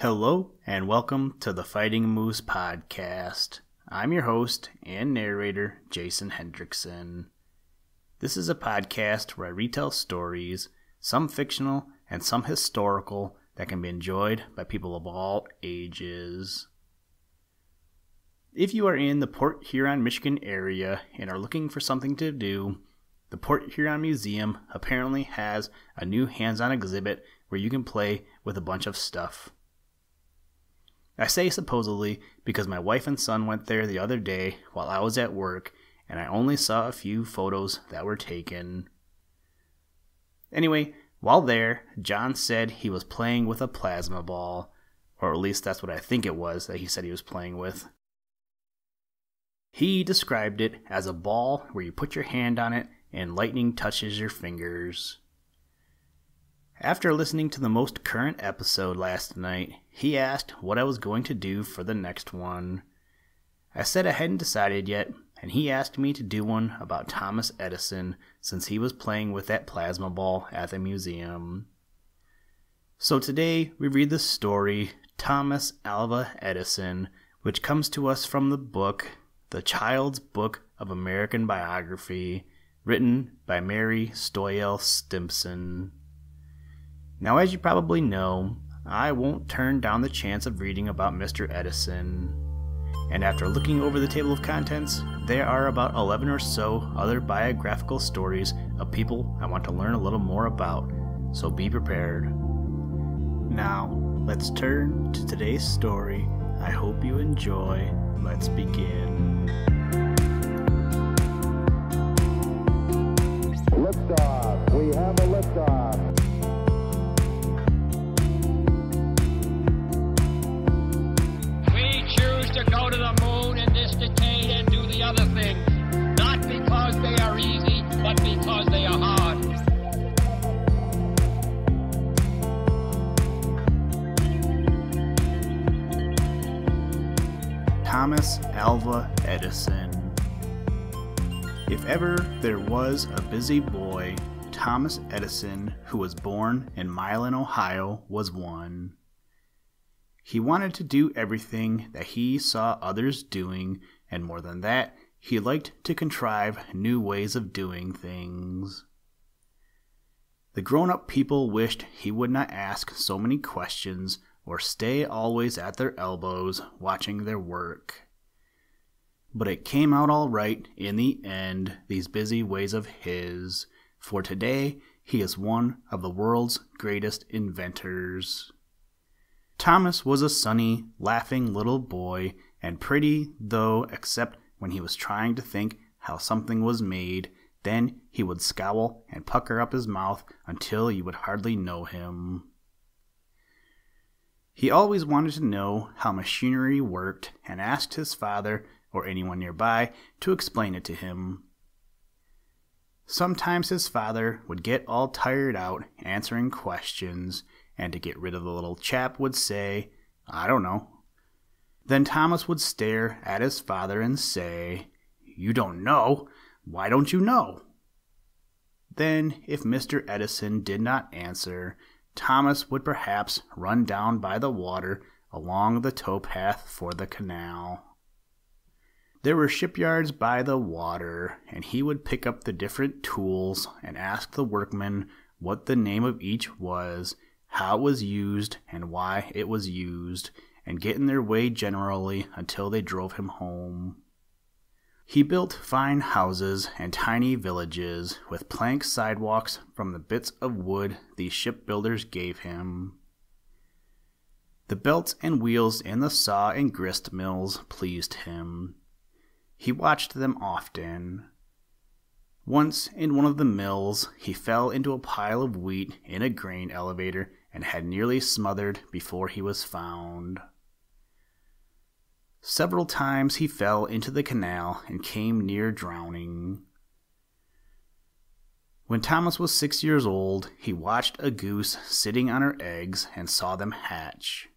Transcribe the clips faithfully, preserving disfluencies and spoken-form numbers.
Hello and welcome to the Fighting Moose Podcast. I'm your host and narrator, Jason Hendrickson. This is a podcast where I retell stories, some fictional and some historical, that can be enjoyed by people of all ages. If you are in the Port Huron, Michigan area and are looking for something to do, the Port Huron Museum apparently has a new hands-on exhibit where you can play with a bunch of stuff. I say supposedly because my wife and son went there the other day while I was at work, and I only saw a few photos that were taken. Anyway, while there, John said he was playing with a plasma ball, or at least that's what I think it was that he said he was playing with. He described it as a ball where you put your hand on it and lightning touches your fingers. After listening to the most current episode last night, he asked what I was going to do for the next one. I said I hadn't decided yet, and he asked me to do one about Thomas Edison since he was playing with that plasma ball at the museum. So today we read the story Thomas Alva Edison, which comes to us from the book The Child's Book of American Biography, written by Mary Stoyell Stimpson. Now, as you probably know, I won't turn down the chance of reading about Mister Edison. And after looking over the table of contents, there are about eleven or so other biographical stories of people I want to learn a little more about, so be prepared. Now, let's turn to today's story. I hope you enjoy. Let's begin. Liftoff. We have a liftoff. To go to the moon in this decade and do the other thing, not because they are easy, but because they are hard. Thomas Alva Edison. If ever there was a busy boy, Thomas Edison, who was born in Milan, Ohio, was one. He wanted to do everything that he saw others doing, and more than that, he liked to contrive new ways of doing things. The grown-up people wished he would not ask so many questions or stay always at their elbows watching their work. But it came out all right in the end, these busy ways of his, for today he is one of the world's greatest inventors. Thomas was a sunny, laughing little boy, and pretty, though, except when he was trying to think how something was made. Then he would scowl and pucker up his mouth until you would hardly know him. He always wanted to know how machinery worked and asked his father or anyone nearby to explain it to him. Sometimes his father would get all tired out answering questions, and to get rid of the little chap would say, "I don't know." Then Thomas would stare at his father and say, "You don't know? Why don't you know?" Then, if Mister Edison did not answer, Thomas would perhaps run down by the water along the towpath for the canal. There were shipyards by the water, and he would pick up the different tools and ask the workmen what the name of each was, how it was used, and why it was used, and get in their way generally until they drove him home. He built fine houses and tiny villages with plank sidewalks from the bits of wood these shipbuilders gave him. The belts and wheels in the saw and grist mills pleased him. He watched them often. Once, in one of the mills, he fell into a pile of wheat in a grain elevator and had nearly smothered before he was found. Several times he fell into the canal and came near drowning. When Thomas was six years old, he watched a goose sitting on her eggs and saw them hatch.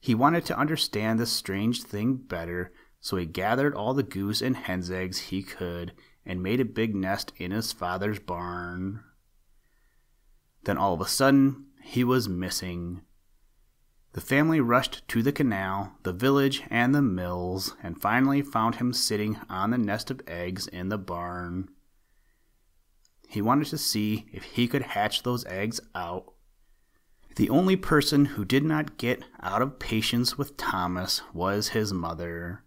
He wanted to understand this strange thing better, so he gathered all the goose and hen's eggs he could and made a big nest in his father's barn. Then all of a sudden, he was missing. The family rushed to the canal, the village, and the mills, and finally found him sitting on the nest of eggs in the barn. He wanted to see if he could hatch those eggs out. The only person who did not get out of patience with Thomas was his mother.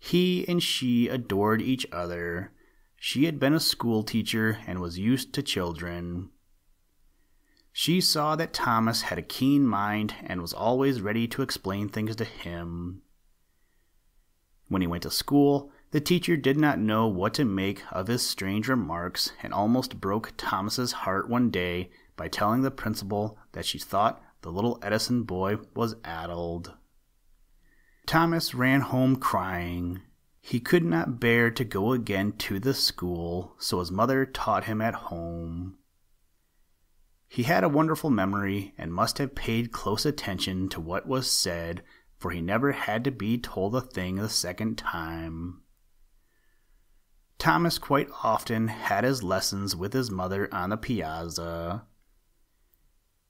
He and she adored each other. She had been a school teacher and was used to children. She saw that Thomas had a keen mind and was always ready to explain things to him. When he went to school, the teacher did not know what to make of his strange remarks and almost broke Thomas's heart one day by telling the principal that she thought the little Edison boy was addled. Thomas ran home crying. He could not bear to go again to the school, so his mother taught him at home. He had a wonderful memory and must have paid close attention to what was said, for he never had to be told a thing the second time. Thomas quite often had his lessons with his mother on the piazza.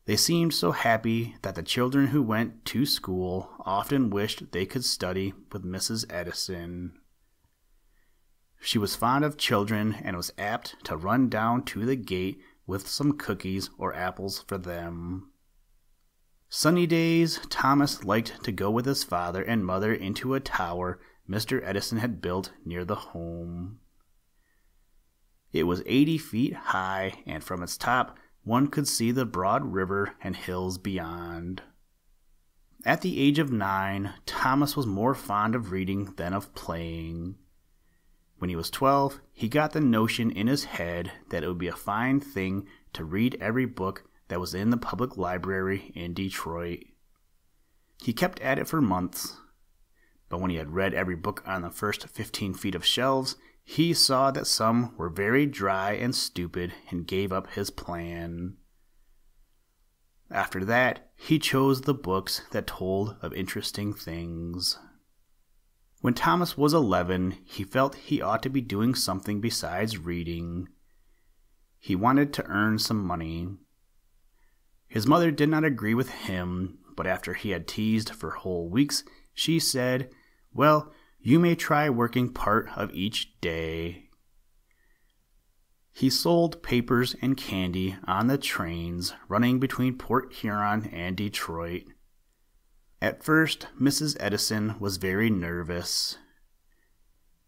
They seemed so happy that the children who went to school often wished they could study with Missus Edison. She was fond of children and was apt to run down to the gate with some cookies or apples for them. Sunny days, Thomas liked to go with his father and mother into a tower Mister Edison had built near the home. It was eighty feet high, and from its top one could see the broad river and hills beyond. At the age of nine, Thomas was more fond of reading than of playing. When he was twelve, he got the notion in his head that it would be a fine thing to read every book that was in the public library in Detroit. He kept at it for months, but when he had read every book on the first fifteen feet of shelves, he saw that some were very dry and stupid and gave up his plan. After that, he chose the books that told of interesting things. When Thomas was eleven, he felt he ought to be doing something besides reading. He wanted to earn some money. His mother did not agree with him, but after he had teased for whole weeks, she said, "Well, you may try working part of each day." He sold papers and candy on the trains running between Port Huron and Detroit. At first, Missus Edison was very nervous.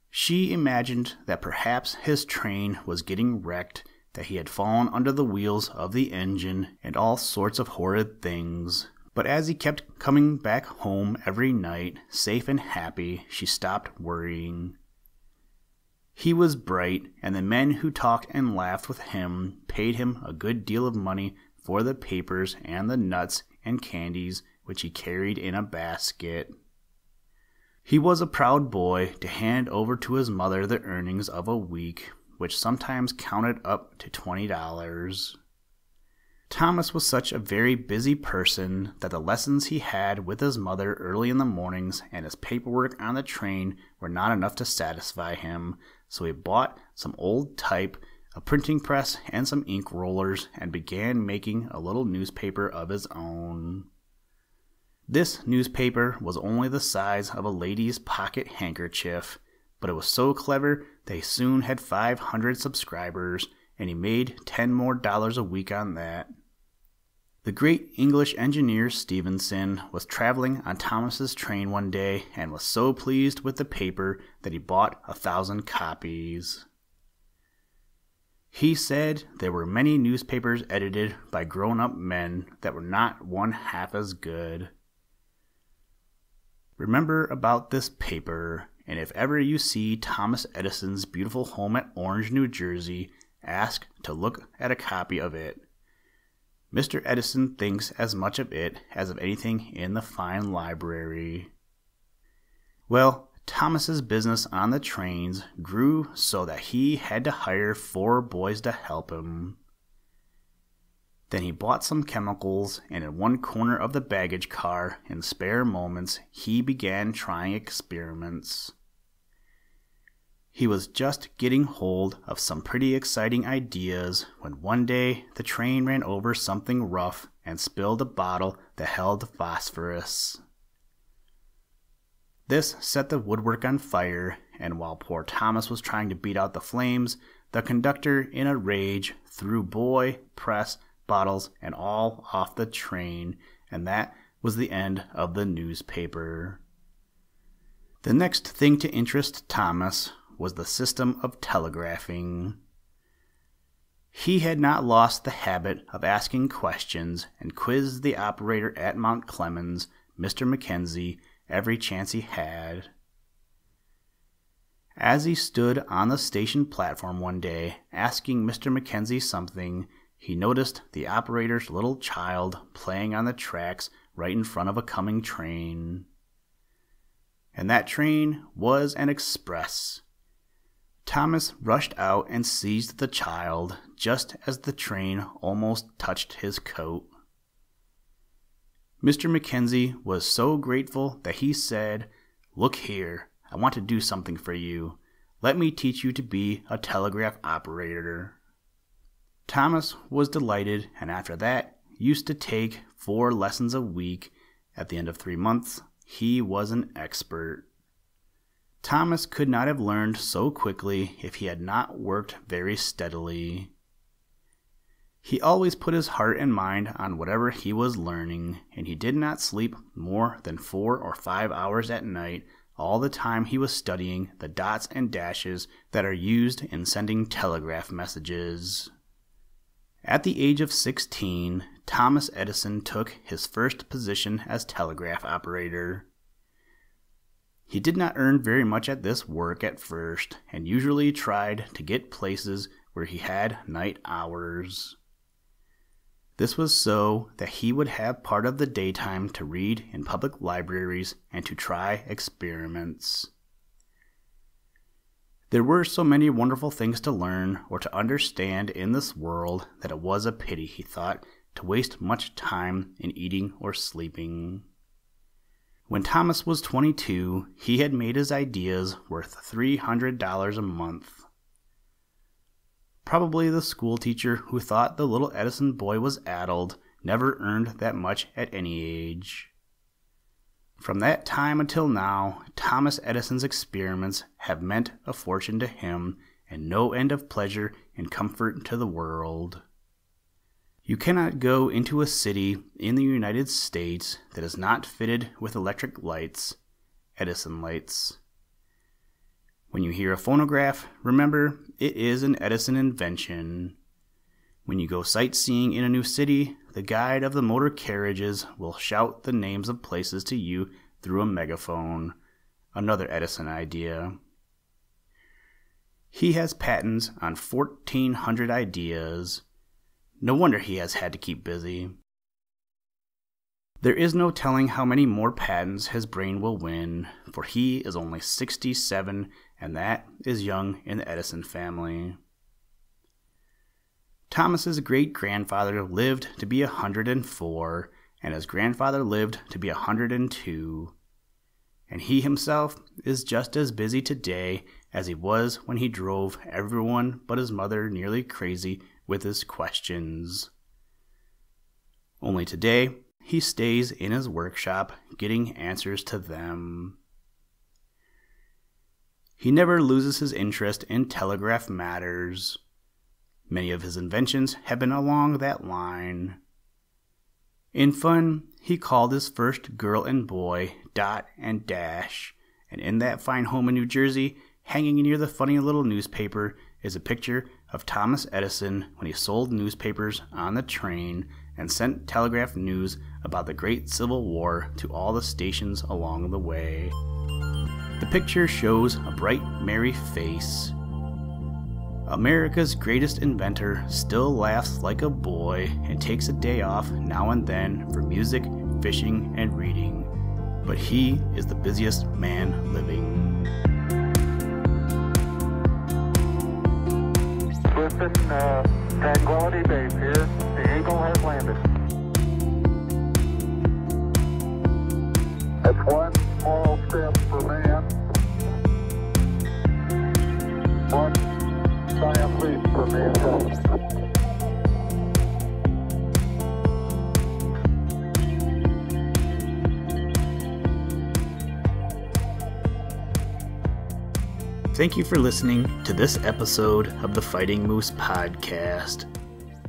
She imagined that perhaps his train was getting wrecked, that he had fallen under the wheels of the engine, and all sorts of horrid things. But as he kept coming back home every night, safe and happy, she stopped worrying. He was bright, and the men who talked and laughed with him paid him a good deal of money for the papers and the nuts and candies which he carried in a basket. He was a proud boy to hand over to his mother the earnings of a week, which sometimes counted up to twenty dollars. Thomas was such a very busy person that the lessons he had with his mother early in the mornings and his paperwork on the train were not enough to satisfy him, so he bought some old type, a printing press, and some ink rollers, and began making a little newspaper of his own. This newspaper was only the size of a lady's pocket handkerchief, but it was so clever that he soon had five hundred subscribers, and he made ten more dollars a week on that. The great English engineer Stevenson was traveling on Thomas's train one day and was so pleased with the paper that he bought a thousand copies. He said there were many newspapers edited by grown-up men that were not one half as good. Remember about this paper, and if ever you see Thomas Edison's beautiful home at Orange, New Jersey, ask to look at a copy of it. Mister Edison thinks as much of it as of anything in the fine library. Well, Thomas's business on the trains grew so that he had to hire four boys to help him. Then he bought some chemicals, and in one corner of the baggage car, in spare moments, he began trying experiments. He was just getting hold of some pretty exciting ideas when one day the train ran over something rough and spilled a bottle that held phosphorus. This set the woodwork on fire, and while poor Thomas was trying to beat out the flames, the conductor, in a rage, threw boy, press, bottles, and all off the train, and that was the end of the newspaper. The next thing to interest Thomas was the system of telegraphing. He had not lost the habit of asking questions and quizzed the operator at Mount Clemens, Mister McKenzie, every chance he had. As he stood on the station platform one day, asking Mister McKenzie something, he noticed the operator's little child playing on the tracks right in front of a coming train. And that train was an express. Thomas rushed out and seized the child just as the train almost touched his coat. Mister McKenzie was so grateful that he said, "Look here, I want to do something for you. Let me teach you to be a telegraph operator." Thomas was delighted, and after that used to take four lessons a week. At the end of three months, he was an expert. Thomas could not have learned so quickly if he had not worked very steadily. He always put his heart and mind on whatever he was learning, and he did not sleep more than four or five hours at night all the time he was studying the dots and dashes that are used in sending telegraph messages. At the age of sixteen, Thomas Edison took his first position as telegraph operator. He did not earn very much at this work at first, and usually tried to get places where he had night hours. This was so that he would have part of the daytime to read in public libraries and to try experiments. There were so many wonderful things to learn or to understand in this world that it was a pity, he thought, to waste much time in eating or sleeping. When Thomas was twenty-two, he had made his ideas worth three hundred dollars a month. Probably the school teacher who thought the little Edison boy was addled never earned that much at any age. From that time until now, Thomas Edison's experiments have meant a fortune to him and no end of pleasure and comfort to the world. You cannot go into a city in the United States that is not fitted with electric lights, Edison lights. When you hear a phonograph, remember, it is an Edison invention. When you go sightseeing in a new city, the guide of the motor carriages will shout the names of places to you through a megaphone, another Edison idea. He has patents on fourteen hundred ideas. No wonder he has had to keep busy. There is no telling how many more patents his brain will win, for he is only sixty-seven, and that is young in the Edison family. Thomas's great-grandfather lived to be one hundred and four, and his grandfather lived to be one hundred and two. And he himself is just as busy today as he was when he drove everyone but his mother nearly crazy with his questions. Only today, he stays in his workshop getting answers to them. He never loses his interest in telegraph matters. Many of his inventions have been along that line. In fun, he called his first girl and boy Dot and Dash, and in that fine home in New Jersey, hanging near the funny little newspaper, is a picture of Thomas Edison when he sold newspapers on the train and sent telegraph news about the Great Civil War to all the stations along the way. The picture shows a bright, merry face. America's greatest inventor still laughs like a boy and takes a day off now and then for music, fishing, and reading. But he is the busiest man living. Listen, uh, Tranquility Base here. The Eagle has landed. That's one small step for man, one giant leap for mankind. Thank you for listening to this episode of the Fighting Moose Podcast.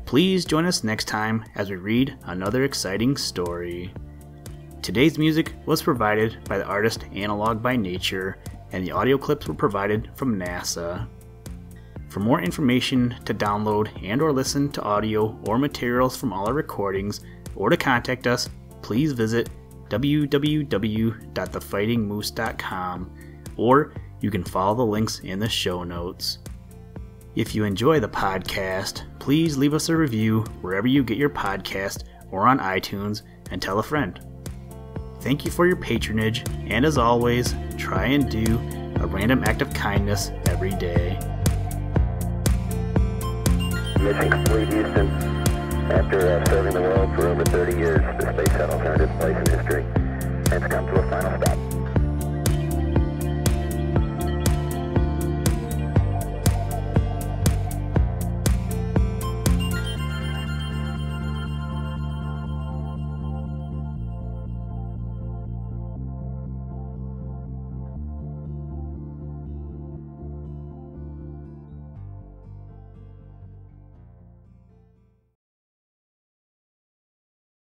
Please join us next time as we read another exciting story. Today's music was provided by the artist Analog by Nature, and the audio clips were provided from NASA. For more information to download and or listen to audio or materials from all our recordings, or to contact us, please visit w w w dot the fighting moose dot com, or you can follow the links in the show notes. If you enjoy the podcast, please leave us a review wherever you get your podcast or on iTunes, and tell a friend. Thank you for your patronage, and as always, try and do a random act of kindness every day. Mission complete, Houston. After uh, serving the world for over